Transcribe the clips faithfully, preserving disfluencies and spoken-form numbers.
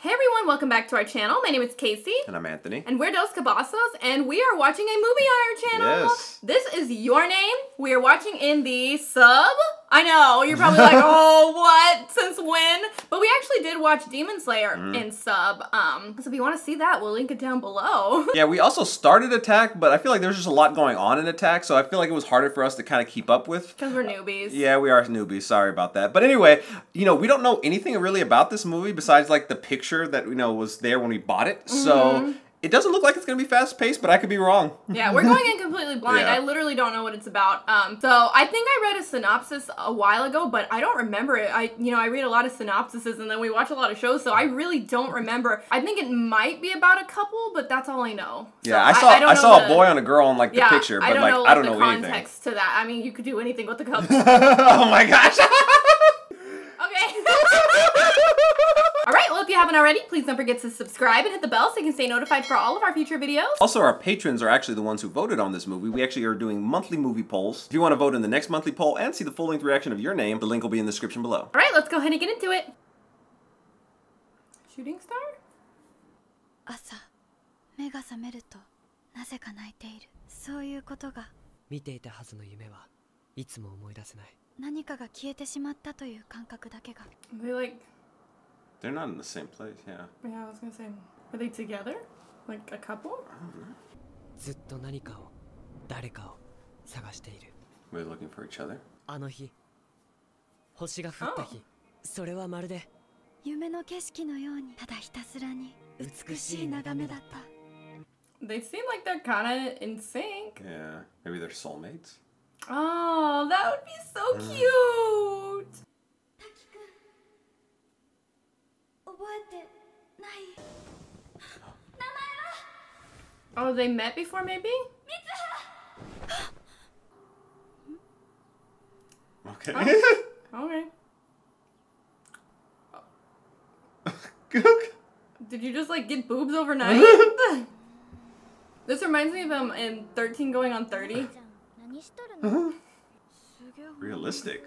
Hey everyone, welcome back to our channel. My name is Casey. And I'm Anthony. And we're Dos Cavazos, and we are watching a movie on our channel. Yes. This is Your Name. We are watching in the sub. I know, you're probably like, oh, what? Since when? But we actually did watch Demon Slayer mm. in sub. Um, so if you want to see that, we'll link it down below. Yeah, we also started Attack, but I feel like there's just a lot going on in Attack, so I feel like it was harder for us to kind of keep up with. Because we're newbies. Uh, yeah, we are newbies. Sorry about that. But anyway, you know, we don't know anything really about this movie besides like the picture that, you know, was there when we bought it. Mm-hmm. So it doesn't look like it's going to be fast-paced, but I could be wrong. Yeah, we're going in completely blind. Yeah. I literally don't know what it's about. Um, so I think I read a synopsis a while ago, but I don't remember it. I, you know, I read a lot of synopsises, and then we watch a lot of shows, so I really don't remember. I think it might be about a couple, but that's all I know. So yeah, I saw I, I, I saw the, a boy and a girl on like the yeah, picture, but I don't like know, like, I don't the know context anything. Context to that. I mean, you could do anything with the couple. Oh my gosh. Alright, well if you haven't already, please don't forget to subscribe and hit the bell so you can stay notified for all of our future videos. Also, our patrons are actually the ones who voted on this movie. We actually are doing monthly movie polls. If you want to vote in the next monthly poll and see the full-length reaction of Your Name, the link will be in the description below. Alright, let's go ahead and get into it. Shooting star? They like... They're not in the same place, yeah. Yeah, I was gonna say, are they together? Like a couple? I don't know. We're looking for each other. Oh. They seem like they're kind of in sync. Yeah, maybe they're soulmates. Oh, that would be so mm. cute. Oh, they met before, maybe? Okay. Oh. Okay. Did you just like get boobs overnight? This reminds me of him in thirteen going on thirty. Uh-huh. Realistic.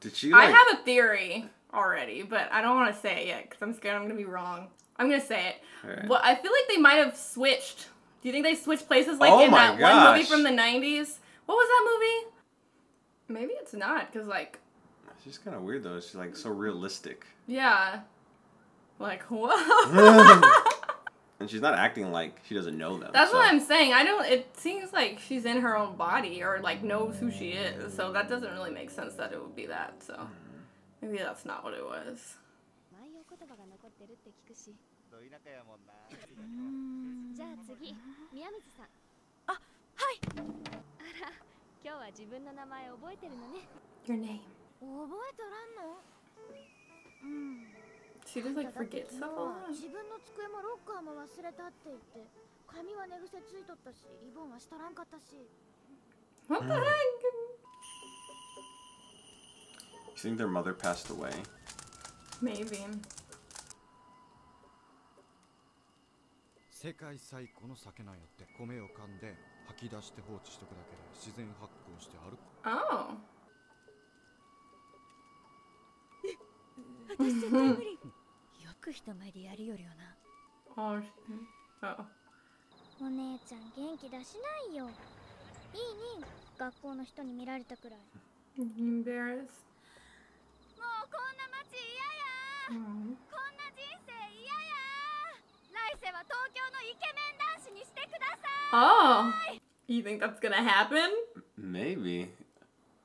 Did she, like... I have a theory already, but I don't want to say it yet because I'm scared I'm going to be wrong. I'm going to say it. Right. Well, I feel like they might have switched. Do you think they switched places like oh in that gosh. one movie from the nineties? What was that movie? Maybe it's not because, like... She's kind of weird, though. She's, like, so realistic. Yeah. Like, whoa. And she's not acting like she doesn't know them. That's so. what I'm saying. I don't, it seems like she's in her own body or like knows who she is. So that doesn't really make sense that it would be that. So maybe that's not what it was. Your name. She just like forgets so much. What the heck? You think their mother passed away? Maybe. Oh. Oh, oh. Embarrassed. Mm. Oh, you think that's gonna happen? Maybe.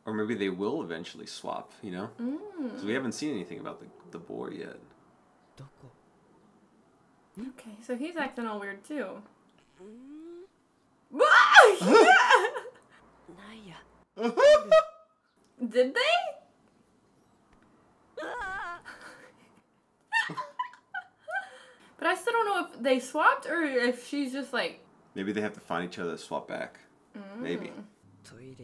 Or maybe they will eventually swap, you know? Because mm. we haven't seen anything about the, the boy yet. Okay, so he's acting all weird too. Did they? But I still don't know if they swapped or if she's just like... Maybe they have to find each other to swap back. Mm. Maybe. I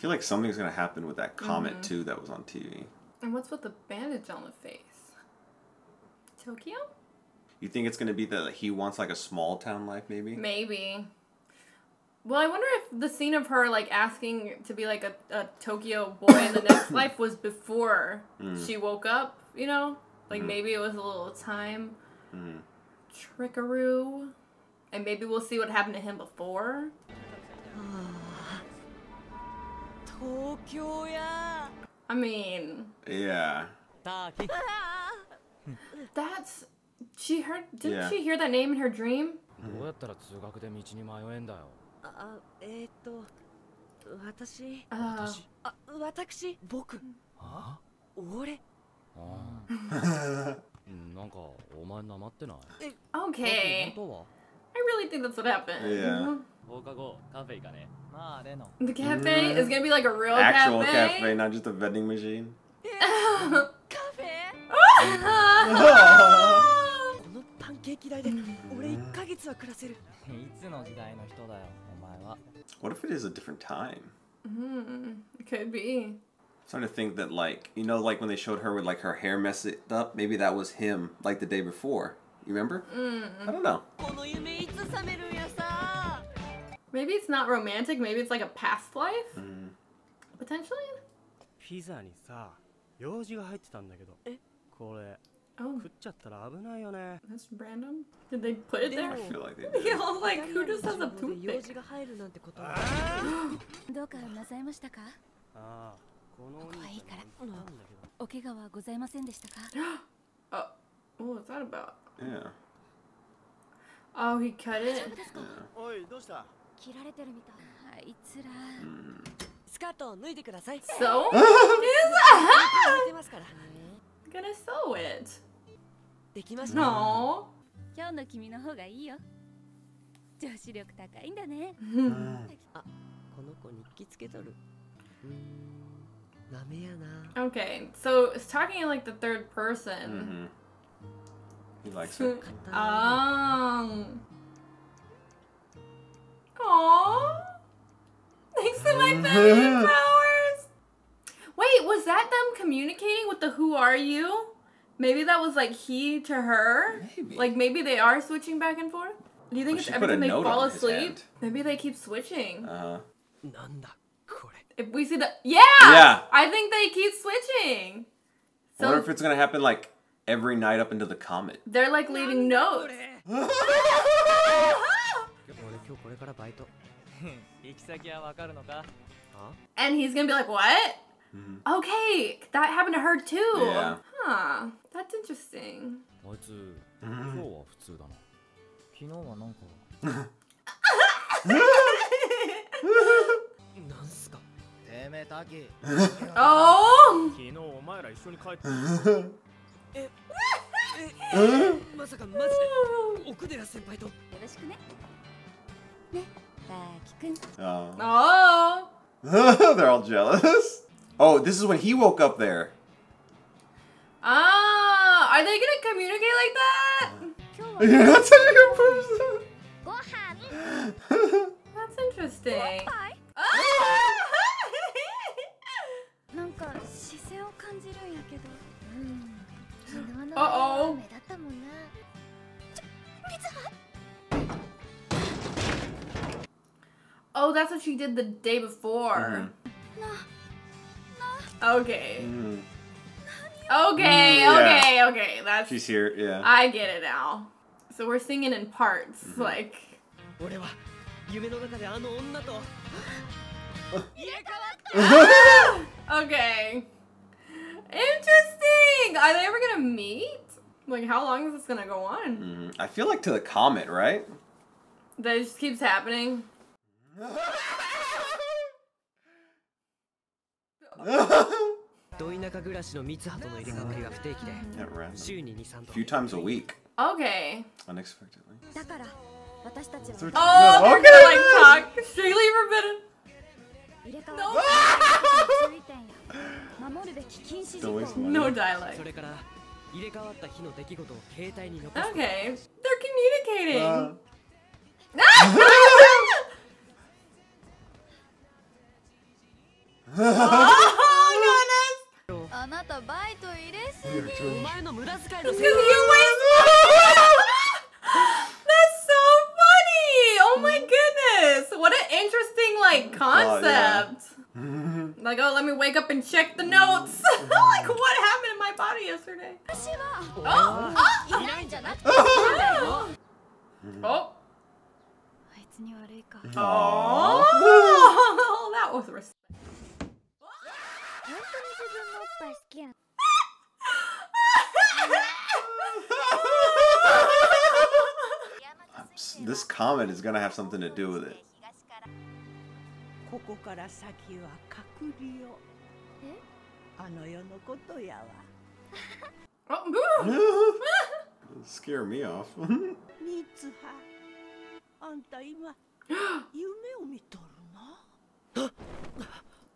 feel like something's going to happen with that comet mm-hmm. too that was on T V. And what's with the bandage on the face? Tokyo? You think it's going to be that he wants like a small town life maybe? Maybe. Well, I wonder if the scene of her, like, asking to be, like, a, a Tokyo boy in the next life was before mm. she woke up, you know? Like, mm. maybe it was a little time mm. trickaroo. And maybe we'll see what happened to him before. Tokyo, yeah. I mean... Yeah. That's... She heard... Didn't yeah. she hear that name in her dream? Mm. Uh, okay. I really think that's what happened. Yeah. The cafe is gonna be like a real actual cafe, cafe not just a vending machine. Cafe. What if it is a different time? Mm, it could be. I'm starting to think that, like, you know, like when they showed her with, like, her hair messed up, maybe that was him, like, the day before. You remember? Mm. I don't know. Maybe it's not romantic, maybe it's like a past life? Mm. Potentially? Pizza ni sa, yōji ga haiteta n da kedo. Eh? Kore. Oh. That's random. Did they put it there? I feel like they did. You know, like, who just has a toothpick? Oh, what was that about? Yeah. Oh, he cut it? Yeah. Mm. So? I'm gonna sew it. No. Okay, so it's talking in like the third person. Mm-hmm. He likes it. Um. Aww. Thanks to my family powers. Wait, was that them communicating with the "Who are you"? Maybe that was like he to her. Maybe. Like maybe they are switching back and forth. Do you think well, it's every time they fall asleep? Maybe they keep switching. Uh -huh. If we see the yeah, yeah, I think they keep switching. So, I wonder if it's gonna happen like every night up into the comet. They're like leaving notes. And he's gonna be like, what? Mm-hmm. Okay, that happened to her too. Yeah. Huh. That's interesting. Oh! Oh! They're all jealous. Oh, this is when he woke up there. Ah, are they gonna communicate like that? Yeah, that's a new person. That's interesting. Uh oh. Oh, that's what she did the day before. Mm-hmm. Okay. Mm. Okay, mm, yeah. okay, okay. That's she's here, yeah. I get it now. So we're singing in parts, mm-hmm. like okay. Interesting! Are they ever gonna meet? Like how long is this gonna go on? Mm, I feel like to the comet, right? That just keeps happening. A few times a week. Okay. Unexpectedly. Oh, we're gonna like talk. Strictly forbidden. No. No dialect. Okay. They're communicating. Uh. Oh, goodness! That's so funny! Oh my goodness! What an like concept. Oh, yeah. Like, oh, let me wake up and check the notes. Like, what happened in my body yesterday? Oh! Oh! Oh! Oh! Oh! That was respect. This comment is gonna have something to do with it. It'll scare me off.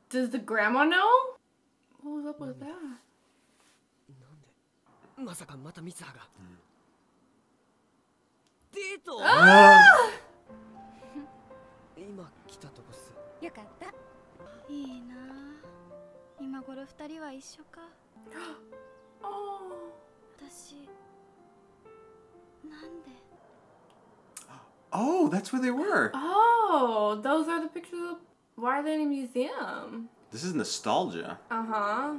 Does the grandma know? What was up with that? Ah! Oh, that's where they were. Oh, those are the pictures of... Why are they in a museum? This is nostalgia. Uh-huh.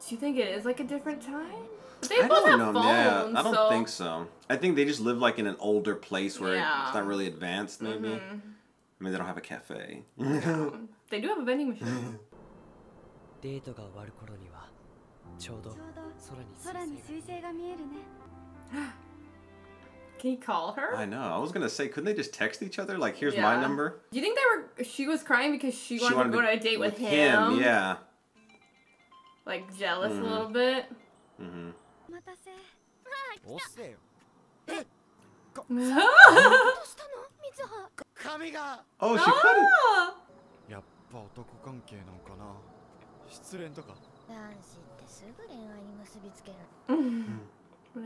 Do you think it is like a different time? They I both don't have know. Phones, yeah, I don't so. think so. I think they just live like in an older place where yeah. it's not really advanced, maybe. Mm-hmm. I mean, they don't have a cafe. Yeah. They do have a vending machine. Can you call her? I know. I was gonna say, couldn't they just text each other? Like, here's yeah. my number. Do you think they were? She was crying because she wanted, she wanted to go to a date with, with him. him. Yeah. Like jealous mm-hmm. a little bit. Mm-hmm. Oh, she cut it. We're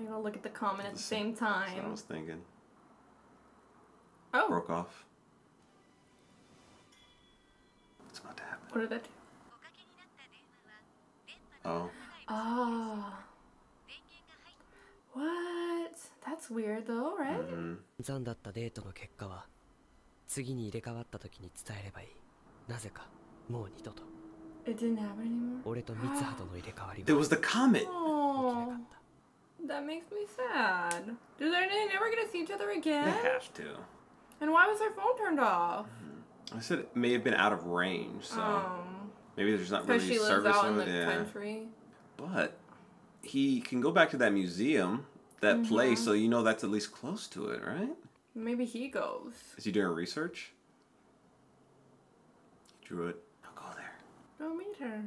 gonna look at the comment at the same time. That's what I was thinking. Oh, broke off. It's about to happen. What did that do? Oh. Oh. What? That's weird though, right? Mm-hmm. It didn't happen anymore. There was the comet. Oh, that makes me sad. Do they never get to see each other again? They have to. And why was their phone turned off? Mm-hmm. I said it may have been out of range, so oh. maybe there's not really service in it. Because she lives out in the country. But he can go back to that museum, that mm-hmm. place, so you know that's at least close to it, right? Maybe he goes. Is he doing research? Drew it. I'll go there. Go meet her.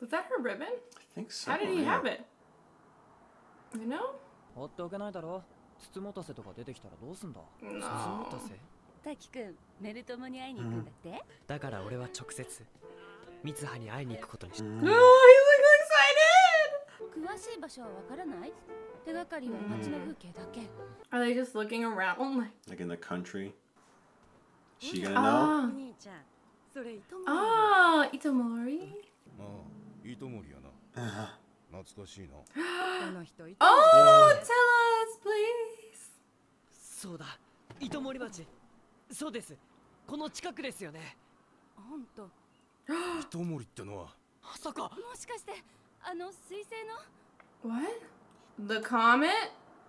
Was that her ribbon? I think so. How did he yeah. have it? You know? No. Mm. Mm. No, he's like so excited! Mm. Are they just looking around? Like, like in the country? She gonna know? Ah, oh, Itomori? Oh, tell us, please! What? The comet?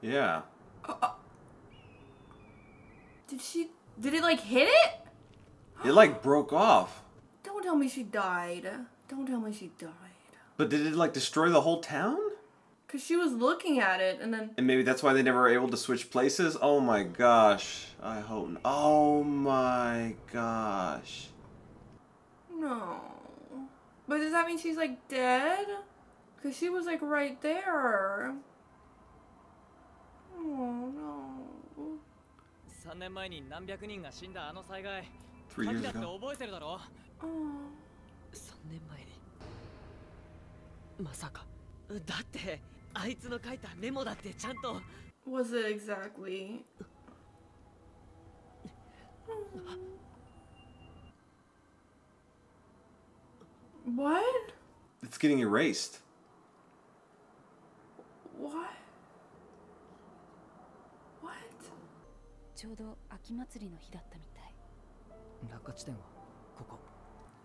Yeah. Uh, uh, did she... Did it like hit it? It like broke off. Don't tell me she died. Don't tell me she died. But did it like destroy the whole town? Because she was looking at it, and then... And maybe that's why they never were able to switch places? Oh my gosh. I hope not. Oh my gosh. No. But does that mean she's, like, dead? Because she was, like, right there. Oh, no. Three years ago. Oh. Was it exactly? What? It's getting erased. What?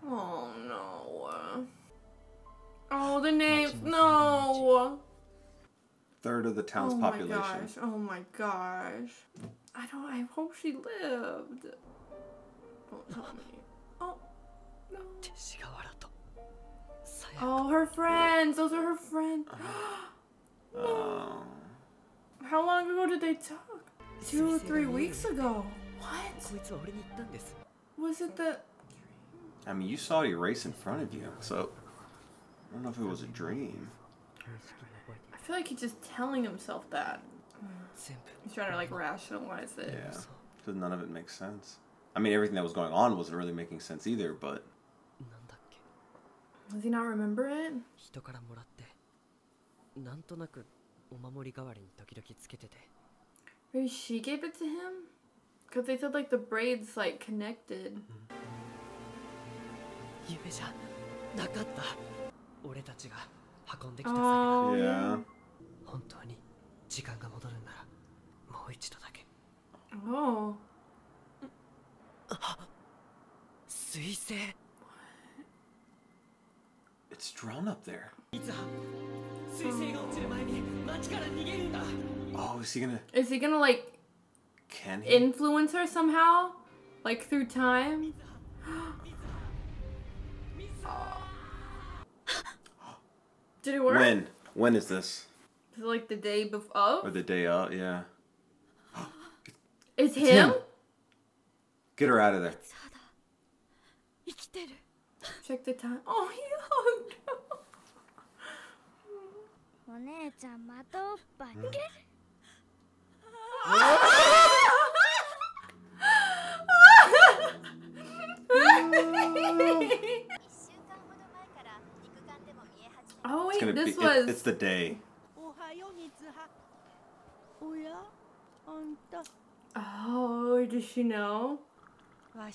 Oh no. Oh, the names. No. Third of the town's oh population. Oh my gosh. Oh my gosh. I don't. I hope she lived. Don't tell me. Oh. No. Oh, her friends. Those are her friends. No. Oh. How long ago did they talk? Two or three weeks ago. What? Was it the... I mean, you saw the race in front of you, so... I don't know if it was a dream. I feel like he's just telling himself that. He's trying to, like, rationalize it. Yeah, because none of it makes sense. I mean, everything that was going on wasn't really making sense either, but... Does he not remember it? Maybe she gave it to him? Because they said like the braids like connected. Oh, yeah. Oh. It's drawn up there. Oh, is he gonna... Is he gonna, like, Can he? influence her somehow? Like, through time? Oh. Did it work? When? When is this? Is it, like, the day before? Or the day out, yeah. It's him? him? Get her out of there. Check the time. Oh, he hugged her. Oh wait, this be, was it, it's the day. Oh, does she know? How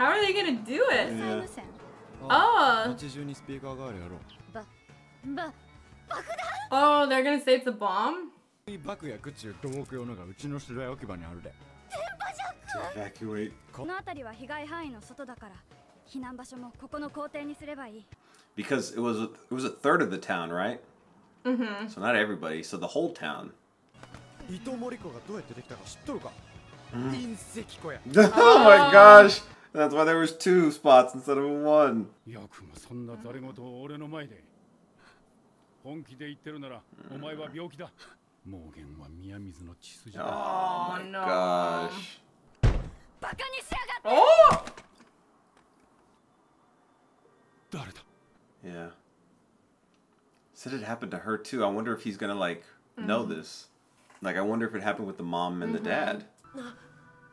are they gonna do it? Yeah. Oh. Oh, they're gonna say it's a bomb? Evacuate. Because it was a, it was a third of the town, right? Mm-hmm. So not everybody, so the whole town. Mm-hmm. Oh my gosh! That's why there was two spots instead of one. Oh my no. gosh. Oh! Yeah. Said it happened to her too. I wonder if he's gonna like mm-hmm. know this. Like, I wonder if it happened with the mom and mm-hmm. the dad.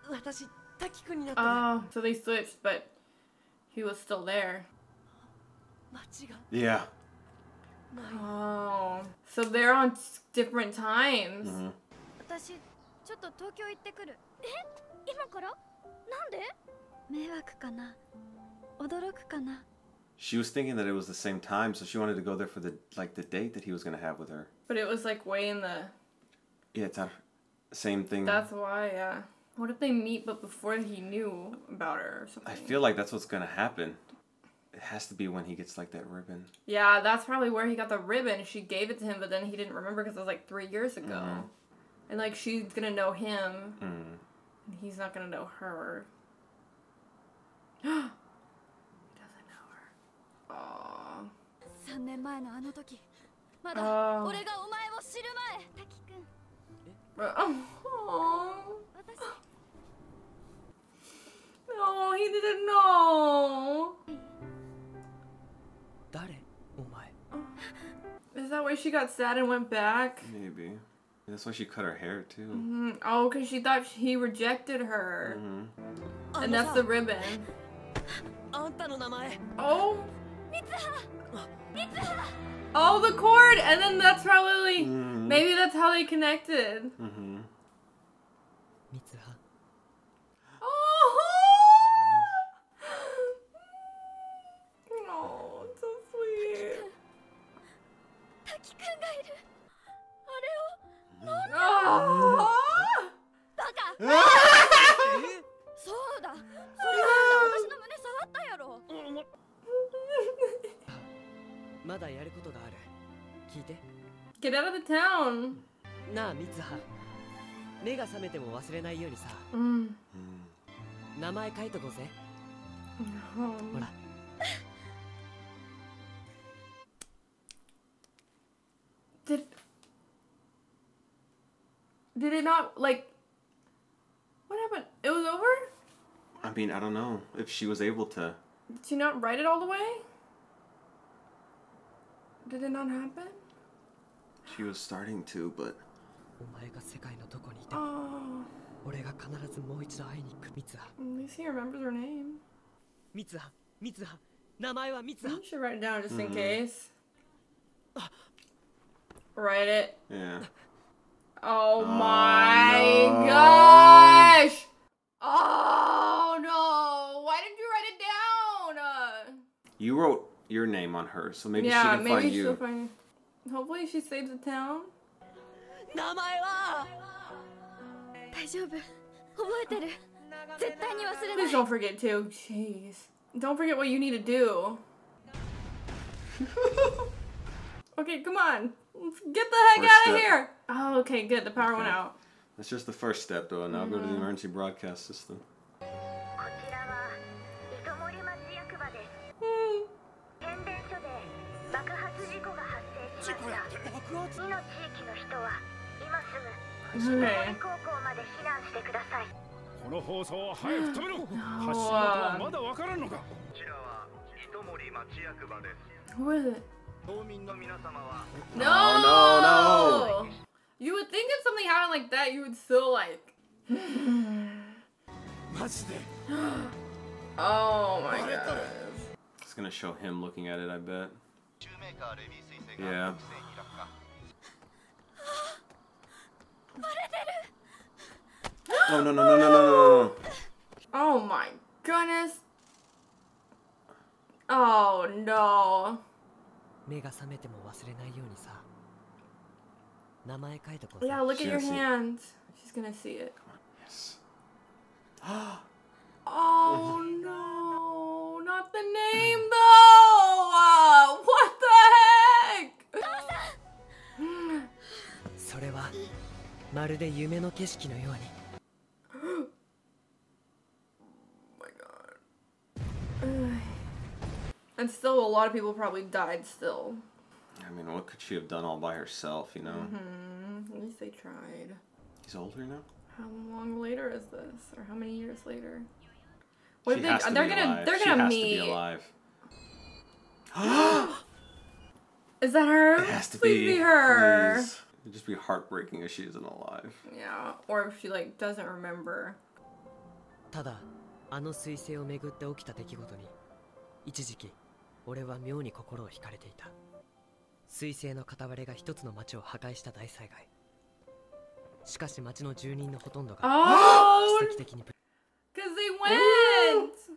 Oh, so they switched, but he was still there. Yeah. Oh, so they're on different times. Mm-hmm. She was thinking that it was the same time, so she wanted to go there for the like the date that he was gonna have with her. But it was like way in the... Yeah, it's not same thing. That's why, yeah. What if they meet but before he knew about her or something? I feel like that's what's gonna happen. It has to be when he gets like that ribbon. Yeah, that's probably where he got the ribbon. She gave it to him, but then he didn't remember because it was like three years ago. Mm-hmm. And like she's gonna know him, mm. and he's not gonna know her. He doesn't know her. Aww. Oh. Oh. No, he didn't know. Is that why she got sad and went back? Maybe. That's why she cut her hair too. Mm-hmm. Oh, because she thought he rejected her. Mm-hmm. And that's the ribbon. Oh. Oh, the cord! And then that's probably... Mm-hmm. Maybe that's how they connected. Mm-hmm. Oh! Get out of the town. Mm. No. Did Did it not, like, what happened? It was over? I mean, I don't know if she was able to. Did she not write it all the way? Did it not happen? She was starting to, but... Oh. At least he remembers her name. Mitsuha. Mitsuha. You should write it down just mm. in case. Write it. Yeah. Oh, oh my no. gosh! Oh no! Why didn't you write it down? Uh, you wrote your name on her, so maybe yeah, she can maybe find you. Find... Hopefully she saves the town. Please don't forget too. Jeez. Don't forget what you need to do. Okay, come on. Get the heck first out step. of here! Oh, okay, good. The power okay. went out. That's just the first step, though. Now mm-hmm. go to the emergency broadcast system. Mm. Okay. No. Who is it? No, no, no! You would think if something happened like that, you would still like. Oh my god! It's gonna show him looking at it, I bet. Yeah. No, no, no, no, no, no, no! Oh my goodness! Oh no! Yeah, look at your hands. She's gonna see it. Come on. Yes. Oh no, not the name though. Uh, what the heck? Oh my god. And still, a lot of people probably died still. I mean, what could she have done all by herself, you know? Mm-hmm. At least they tried. He's older now? How long later is this? Or how many years later? What if they, to they're gonna, they're she gonna meet. She has to be alive. Is that her? It has to Please be. be her. Please. It'd just be heartbreaking if she isn't alive. Yeah, or if she, like, doesn't remember. Oh! Because they went!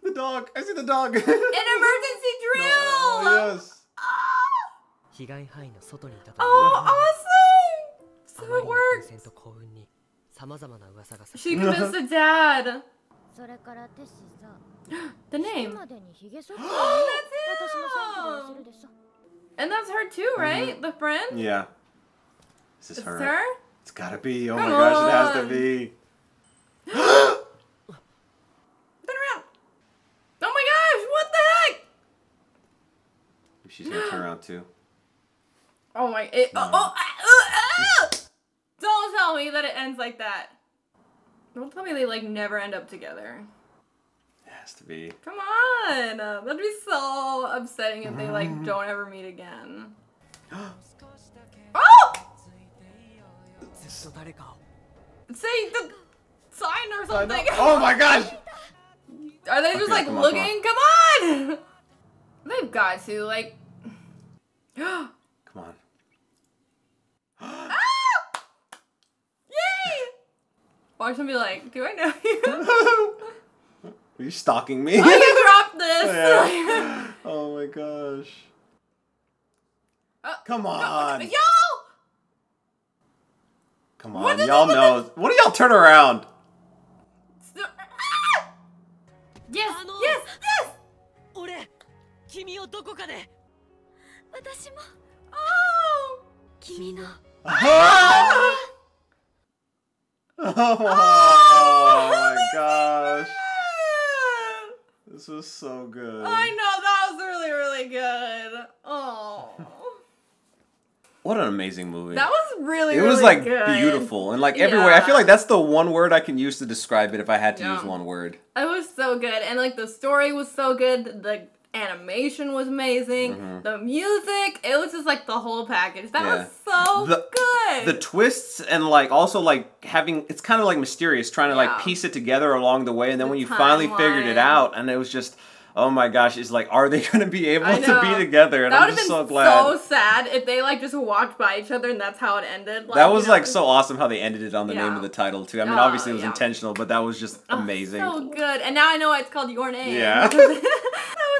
The dog! I see the dog! An emergency drill! No, yes! Oh, awesome! So it works! She convinced the dad! The name! Oh, that's him! And that's her too, right? Mm-hmm. The friend? Yeah. Is this is her? her? It's gotta be. Oh Come my gosh, on. it has to be. Turn around! Oh my gosh, what the heck? Maybe she's gonna turn around too. Oh my. It, no. oh, oh, uh, uh, don't tell me that it ends like that. Don't tell me they like never end up together. It has to be. Come on! Uh, that'd be so upsetting if they like don't ever meet again. Oh! Say the sign or something. Oh my gosh! Are they just okay, like come looking? On, come, on. come on! They've got to like. Come on. Ah! Watch them be like, do I know you? Are you stalking me? I can drop this! Yeah. Oh my gosh. Uh, Come on! No, yo! Come on, y'all know. This? What do y'all turn around? So, ah! Yes, yes, yes! Oh! Oh! Oh my gosh. This was so good. I know, that was really, really good. Oh. What an amazing movie. That was really, really good. It was like beautiful. And like everywhere. Yeah. I feel like that's the one word I can use to describe it if I had to yeah. use one word. It was so good. And like the story was so good. The animation was amazing. Mm-hmm. The music. It was just like the whole package. That yeah. was so the, good. The twists and like also like having, it's kind of like mysterious trying to yeah. like piece it together along the way. And then the when you finally line. figured it out and it was just... Oh my gosh, it's like, are they going to be able to be together? And that I'm just so glad. That would have been so sad if they, like, just walked by each other and that's how it ended. Like, that was, you know, like, so awesome how they ended it on the yeah. name of the title, too. I mean, uh, obviously it was yeah. intentional, but that was just amazing. Oh, so good. And now I know why it's called Your Name. Yeah. That was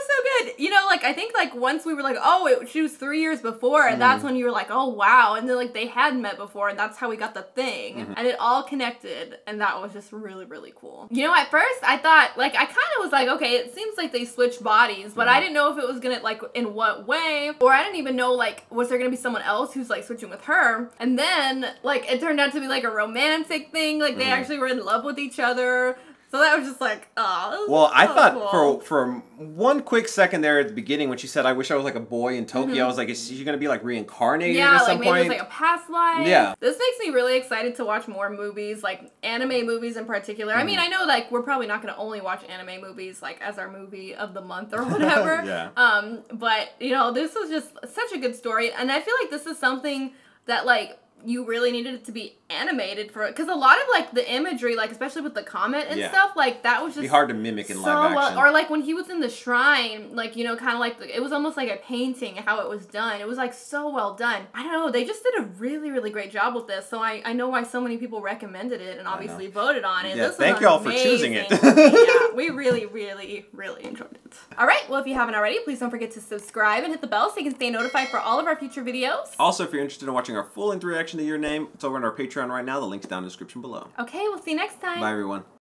so good. You know, like, I think, like, once we were like, oh, it, she was three years before, and mm-hmm. that's when you were like, oh, wow. And then, like, they had met before, and that's how we got the thing. Mm-hmm. And it all connected, and that was just really, really cool. You know, at first, I thought, like, I kind of was like, okay, it seems like they switch bodies, but yeah. I didn't know if it was gonna, like, in what way, or I didn't even know, like, was there gonna be someone else who's, like, switching with her? And then, like, it turned out to be, like, a romantic thing, like, they mm. actually were in love with each other. So that was just like, oh. Well, so I thought cool. for for one quick second there at the beginning when she said, "I wish I was like a boy in Tokyo," mm-hmm. I was like, "Is she gonna be like reincarnated yeah, at like some maybe point?" Yeah, like like a past life. Yeah. This makes me really excited to watch more movies, like anime movies in particular. Mm-hmm. I mean, I know like we're probably not gonna only watch anime movies like as our movie of the month or whatever. yeah. Um, but you know, this was just such a good story, and I feel like this is something that like. You really needed it to be animated for it. Because a lot of, like, the imagery, like, especially with the comet and yeah. stuff, like, that was just... It'd be hard to mimic in so live action. Well, or, like, when he was in the shrine, like, you know, kind of like... It was almost like a painting, how it was done. It was, like, so well done. I don't know. They just did a really, really great job with this. So I, I know why so many people recommended it and obviously voted on it. Yeah, this thank y'all for choosing it. yeah, we really, really, really enjoyed it. All right. Well, if you haven't already, please don't forget to subscribe and hit the bell so you can stay notified for all of our future videos. Also, if you're interested in watching our full and through reaction to Your Name, it's over on our Patreon right now. The link's down in the description below. Okay, we'll see you next time. Bye, everyone.